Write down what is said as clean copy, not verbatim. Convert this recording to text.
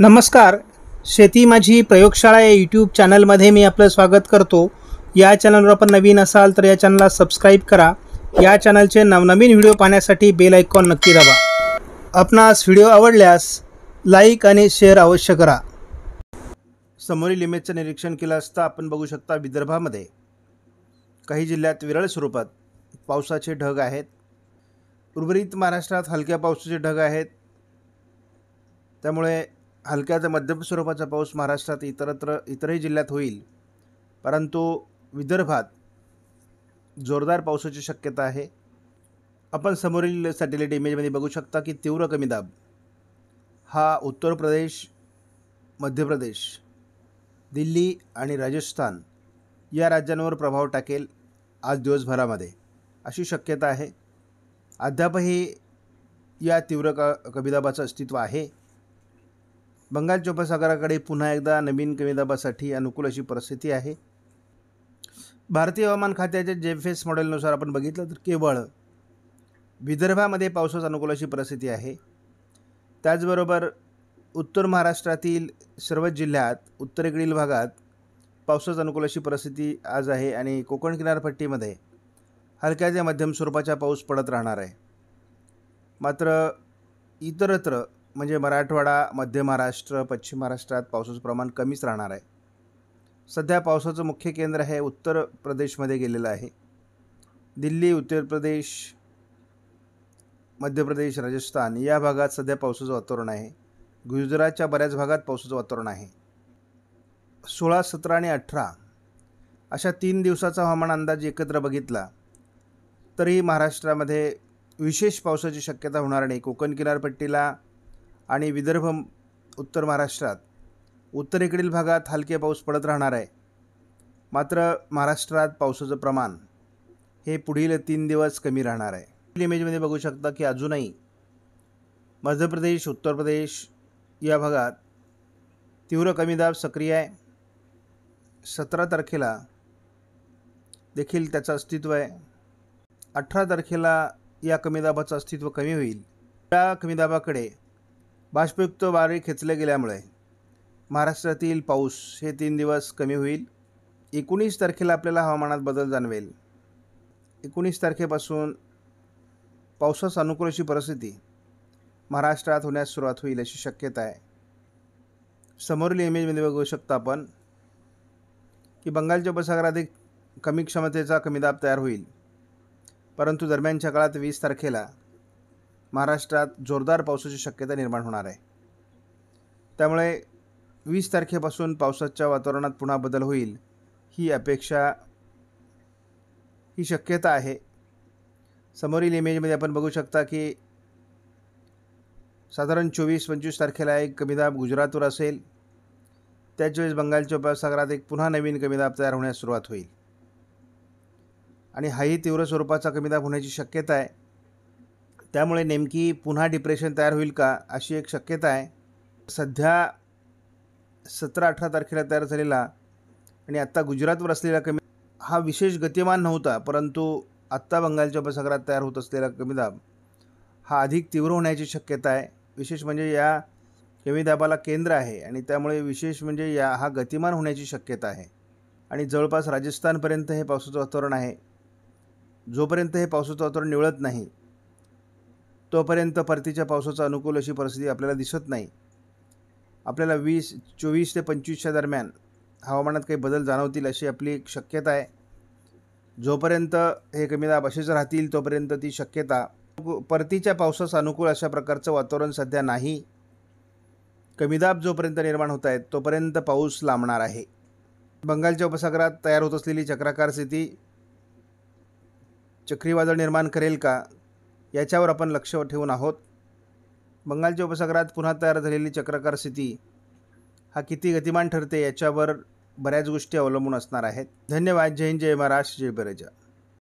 नमस्कार, शेती माझी प्रयोगशाळा या यूट्यूब चॅनलमध्ये मी आपलं स्वागत करतो। या चॅनलवर आपण नवीन असाल तर या चॅनलला सबस्क्राइब करा। या चॅनलचे नवनवीन व्हिडिओ पाहण्यासाठी बेल आयकॉन नक्की दाबा। आपणास व्हिडिओ आवडल्यास लाईक आणि शेअर अवश्य करा। समोरील इमेजचं निरीक्षण केलं असता आपण बघू शकता, विदर्भामध्ये काही जिल्ह्यात विरळ स्वरूपात पावसाचे ढग आहेत। उर्वरित महाराष्ट्रात हलक्या पावसाचे ढग आहेत, त्यामुळे हलक्या ते मध्यम स्वरूपाचा पाऊस महाराष्ट्रात इतरही जिल्ह्यात होईल, परंतु विदर्भात जोरदार पावसाची शक्यता आहे। आपण समोरील सॅटेलाइट इमेजमध्ये बघू शकता की तीव्र कमी दाब हा उत्तर प्रदेश, मध्य प्रदेश, दिल्ली आणि राजस्थान या राज्यांवर प्रभाव टाकेल आज दिवसभरामध्ये, अशी शक्यता आहे। अद्यापही या तीव्र कमीदाबाचं अस्तित्व आहे। बंगाल उपसागराकडे पुन्हा एकदा नवीन कमीदाबासाठी अनुकूल अशी परिस्थिती आहे। भारतीय हवामान खात्याच्या जेफेस मॉडेलनुसार आपण बघितलं तर केवळ विदर्भामध्ये पावसास अनुकूल अशी परिस्थिती आहे। त्याचबरोबर उत्तर महाराष्ट्रातील सर्व जिल्ह्यात, उत्तरेकडील भागात पावसास अनुकूल अशी परिस्थिती आज आहे आणि कोकण किनारपट्टीमध्ये हलक्या ते मध्यम स्वरूपाचा पाऊस पडत राहणार आहे। मात्र इतरत्र म्हणजे मराठवाडा, मध्य महाराष्ट्र, पश्चिम महाराष्ट्रात पावसाचं प्रमाण कमीच राहणार आहे। सध्या पावसाचं मुख्य केंद्र हे उत्तर प्रदेशमध्ये गेलेलं आहे। दिल्ली, उत्तर प्रदेश, मध्य प्रदेश, राजस्थान या भागात सध्या पावसाचं वातावरण आहे। गुजरातच्या बऱ्याच भागात पावसाचं वातावरण आहे। 16, 17 आणि 18 अशा 3 दिवसाचा हवामान अंदाज एकत्र बघितला तरी महाराष्ट्रामध्ये विशेष पावसाची शक्यता होणार नाही। कोकण किनारपट्टीला आणि विदर्भ, उत्तर महाराष्ट्रात उत्तरेकडील भागात हलके पाऊस पडत राहणार आहे। मात्र महाराष्ट्रात पावसाचं प्रमाण हे पुढील 3 दिवस कमी राहणार आहे। इमेजमध्ये बघू शकता की अजूनही मध्य प्रदेश, उत्तर प्रदेश या भागात तीव्र कमीदाब सक्रिय आहे। 17 तारखेला देखील त्याचं अस्तित्व आहे। 18 तारखेला या कमीदाबाचं अस्तित्व कमी होईल। या कमीदाबाकडे बाष्पयुक्त वारे खेचले गेल्यामुळे महाराष्ट्रातील पाऊस हे 3 दिवस कमी होईल। 19 तारखेला आपल्याला हवामानात बदल जाणवेल। 19 तारखेपासून पावसास अनुकूल अशी परिस्थिती महाराष्ट्रात होण्यास सुरुवात होईल अशी शक्यता आहे। समोरील इमेजमध्ये बघू शकता आपण की बंगालच्या उपसागरात एक कमी क्षमतेचा कमीदाब तयार होईल, परंतु दरम्यानच्या काळात 20 तारखेला महाराष्ट्रात जोरदार पावसाची शक्यता निर्माण होणार आहे। त्यामुळे 20 तारखेपासून पावसाच्या वातावरणात पुन्हा बदल होईल ही शक्यता आहे। समोरील इमेजमध्ये आपण बघू शकता की साधारण 24-25 तारखेला एक कमीदाब गुजरातवर असेल। त्याचवेळेस बंगालच्या उपसागरात एक पुन्हा नवीन कमीदाब तयार होण्यास सुरुवात होईल आणि हाही तीव्र स्वरूपाचा कमीदाब होण्याची शक्यता आहे। त्यामुळे नेमकी पुन्हा डिप्रेशन तयार होईल का अशी एक शक्यता आहे। सध्या 17-18 तारखेला तयार झालेला आणि आत्ता गुजरातवर असलेला कमी हा विशेष गतिमान नव्हता, परंतु आत्ता बंगालच्या उपसागरात तयार होत असलेला कमीदाब हा अधिक तीव्र होण्याची शक्यता आहे। विशेष म्हणजे या कमीदाबाला केंद्र आहे आणि त्यामुळे विशेष म्हणजे हा गतिमान होण्याची शक्यता आहे आणि जवळपास राजस्थानपर्यंत हे पावसाचं वातावरण आहे। जोपर्यंत हे पावसाचं वातावरण निवळत नाही तोपर्यंत परतीच्या पावसाचा अनुकूल अशी परिस्थिती आपल्याला दिसत नाही। आपल्याला 24 ते 25च्या दरम्यान हवामानात काही बदल जाणवतील अशी आपली एक शक्यता आहे। जोपर्यंत हे कमीदाब असेच राहतील तोपर्यंत ती शक्यता परतीच्या पावसास अनुकूल अशा प्रकारचं वातावरण सध्या नाही। कमीदाब जोपर्यंत निर्माण होत आहेत तोपर्यंत पाऊस लांबणार आहे। बंगालच्या उपसागरात तयार होत असलेली चक्राकार स्थिती चक्रीवादळ निर्माण करेल का याच्यावर आपण लक्ष ठेवून आहोत। बंगालच्या उपसागरात पुन्हा तयार झालेली चक्राकार स्थिती हा किती गतिमान ठरते याच्यावर बऱ्याच गोष्टी अवलंबून असणार आहेत। धन्यवाद. जय हिंद, जय महाराष्ट्र, जय प्रजा।